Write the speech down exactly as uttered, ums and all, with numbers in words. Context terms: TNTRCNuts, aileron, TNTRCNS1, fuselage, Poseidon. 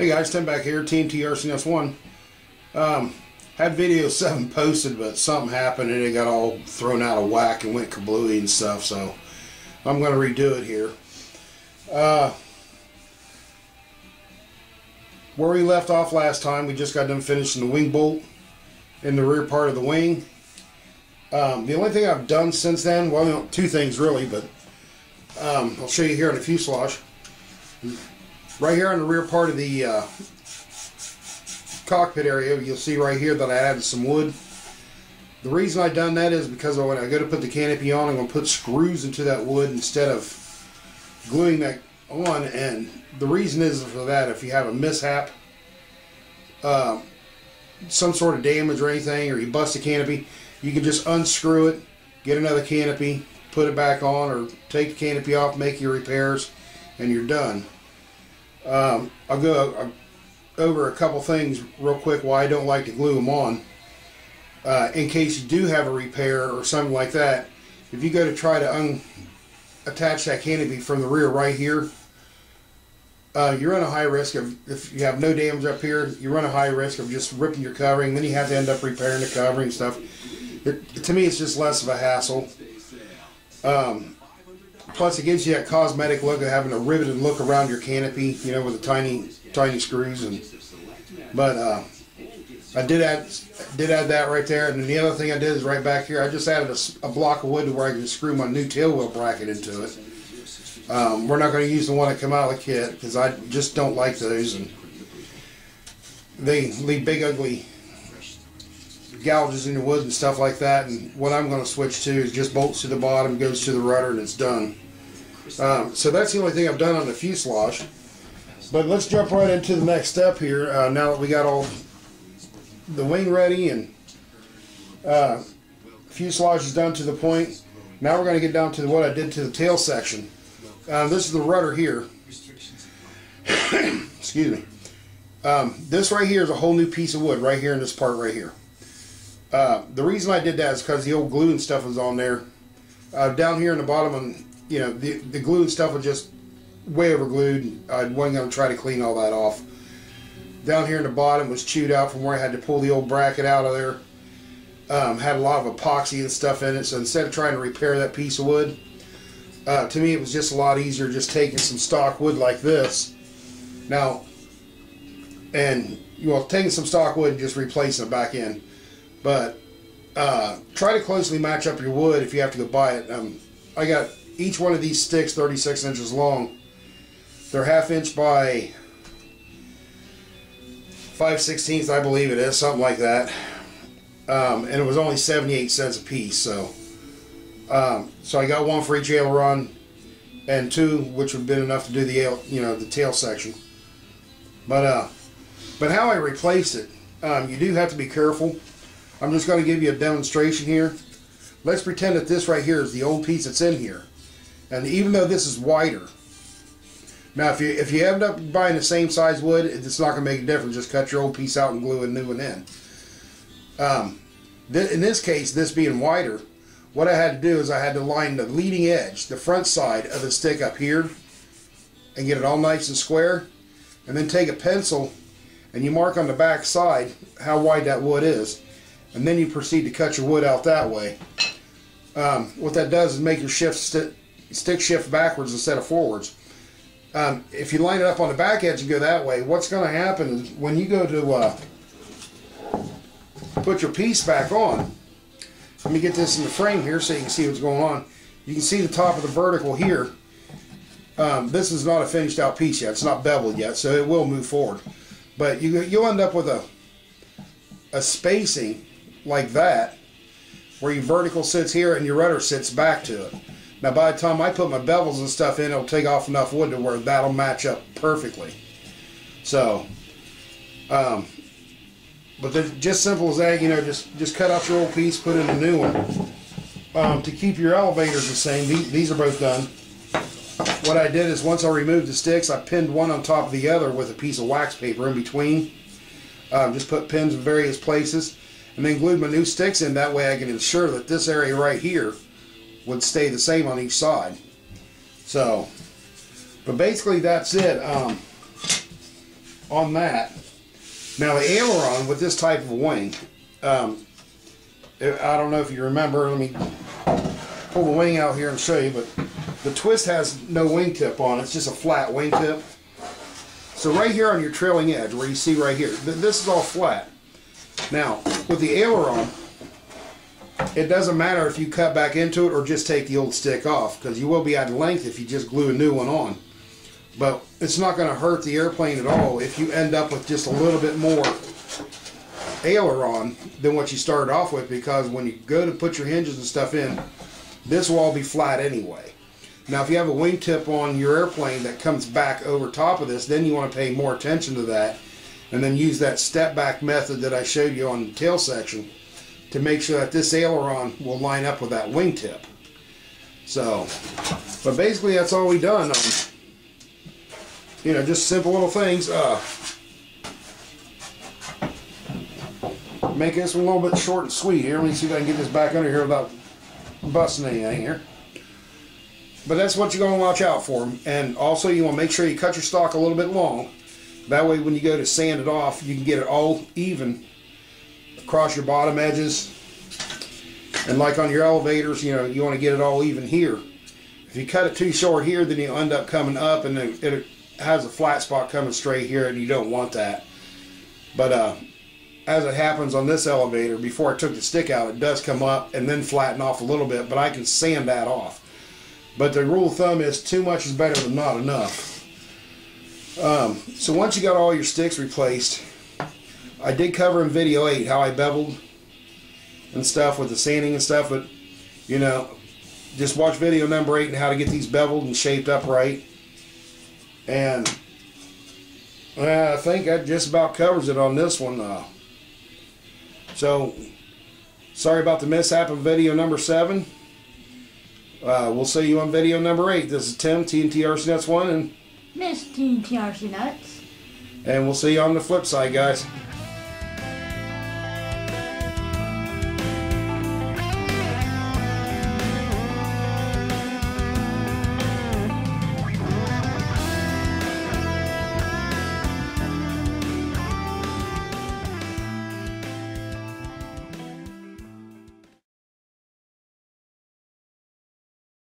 Hey guys, Tim back here, T N T R C N S one. Um, had video seven posted, but something happened and it got all thrown out of whack and went kablooey and stuff, so I'm going to redo it here. Uh, where we left off last time, we just got done finishing the wing bolt in the rear part of the wing. Um, the only thing I've done since then, well, two things really, but um, I'll show you here in the fuselage. Right here on the rear part of the uh, cockpit area, you'll see right here that I added some wood. The reason I done that is because when I go to put the canopy on, I'm going to put screws into that wood instead of gluing that on. And the reason is for that, if you have a mishap, uh, some sort of damage or anything, or you bust a canopy, you can just unscrew it, get another canopy, put it back on, or take the canopy off, make your repairs, and you're done. Um, I'll go uh, over a couple things real quick why I don't like to glue them on. Uh, in case you do have a repair or something like that, if you go to try to un attach that canopy from the rear right here, uh, you run a high risk of, if you have no damage up here, you run a high risk of just ripping your covering, then you have to end up repairing the covering and stuff. It, to me, it's just less of a hassle. Um, Plus, it gives you that cosmetic look of having a riveted look around your canopy, you know, with the tiny, tiny screws. And but uh, I did add, did add that right there. And then the other thing I did is right back here. I just added a, a block of wood to where I can screw my new tailwheel bracket into it. Um, we're not going to use the one that came out of the kit because I just don't like those, and they leave big, ugly gouges in the wood and stuff like that. And what I'm going to switch to is just bolts to the bottom, goes to the rudder, and it's done. Um, so that's the only thing I've done on the fuselage. But let's jump right into the next step here. Uh, now that we got all the wing ready and uh, fuselage is done to the point, now we're going to get down to what I did to the tail section. Uh, this is the rudder here. Excuse me. Um, this right here is a whole new piece of wood right here in this part right here. Uh, the reason I did that is because the old glue and stuff was on there. Uh, down here in the bottom, and you know, the, the glue and stuff was just way over glued. I wasn't going to try to clean all that off. Down here in the bottom was chewed out from where I had to pull the old bracket out of there. Um, had a lot of epoxy and stuff in it, so instead of trying to repair that piece of wood, uh, to me it was just a lot easier just taking some stock wood like this. Now, and you know, taking some stock wood and just replacing it back in. But uh, try to closely match up your wood if you have to go buy it. Um, I got each one of these sticks thirty-six inches long. They're half inch by five sixteenths, I believe it is, something like that. Um, and it was only seventy-eight cents a piece. So, um, so I got one for each aileron, and two, which would have been enough to do the you know the tail section. But uh, but how I replaced it, um, you do have to be careful. I'm just going to give you a demonstration here. Let's pretend that this right here is the old piece that's in here. And even though this is wider, now if you if you end up buying the same size wood, it's not going to make a difference. Just cut your old piece out and glue a new one in. Um, th in this case, this being wider, what I had to do is I had to line the leading edge, the front side of the stick up here, and get it all nice and square, and then take a pencil and you mark on the back side how wide that wood is. And then you proceed to cut your wood out that way. Um, what that does is make your shift st stick shift backwards instead of forwards. Um, if you line it up on the back edge and go that way, what's going to happen is when you go to uh, put your piece back on, let me get this in the frame here so you can see what's going on. You can see the top of the vertical here. Um, this is not a finished out piece yet. It's not beveled yet, so it will move forward. But you, you'll end up with a, a spacing like that, where your vertical sits here and your rudder sits back to it. Now by the time I put my bevels and stuff in, it'll take off enough wood to where that'll match up perfectly. So, um, but just simple as that, you know, just, just cut out your old piece, put in a new one. Um, to keep your elevators the same, these, these are both done. What I did is once I removed the sticks, I pinned one on top of the other with a piece of wax paper in between. Um, just put pins in various places, and then glued my new sticks in. That way I can ensure that this area right here would stay the same on each side. So, but basically that's it. Um, on that. Now the aileron with this type of wing, um, I don't know if you remember, let me pull the wing out here and show you, but the twist has no wingtip on it, it's just a flat wingtip. So right here on your trailing edge, where you see right here, th this is all flat. Now, with the aileron, it doesn't matter if you cut back into it or just take the old stick off, because you will be at length if you just glue a new one on. But it's not going to hurt the airplane at all if you end up with just a little bit more aileron than what you started off with, because when you go to put your hinges and stuff in, this will all be flat anyway. Now if you have a wingtip on your airplane that comes back over top of this, then you want to pay more attention to that and then use that step back method that I showed you on the tail section to make sure that this aileron will line up with that wingtip. So, but basically that's all we done. Um, you know, just simple little things. Uh, make this one a little bit short and sweet here. Let me see if I can get this back under here without busting anything here. But that's what you're going to watch out for. And also you want to make sure you cut your stock a little bit long. That way when you go to sand it off, you can get it all even across your bottom edges. And like on your elevators, you know, you want to get it all even here. If you cut it too short here, then you'll end up coming up and it, it has a flat spot coming straight here, and you don't want that. But uh, as it happens on this elevator, before I took the stick out, it does come up and then flatten off a little bit, but I can sand that off. But the rule of thumb is too much is better than not enough. Um, so once you got all your sticks replaced, I did cover in video eight how I beveled and stuff with the sanding and stuff, but you know, just watch video number eight and how to get these beveled and shaped up right. And uh, I think that just about covers it on this one. Uh, so sorry about the mishap of video number seven. Uh, we'll see you on video number eight. This is Tim, T N T R C Nuts one, and Miss T N T R C Nuts. And we'll see you on the flip side, guys.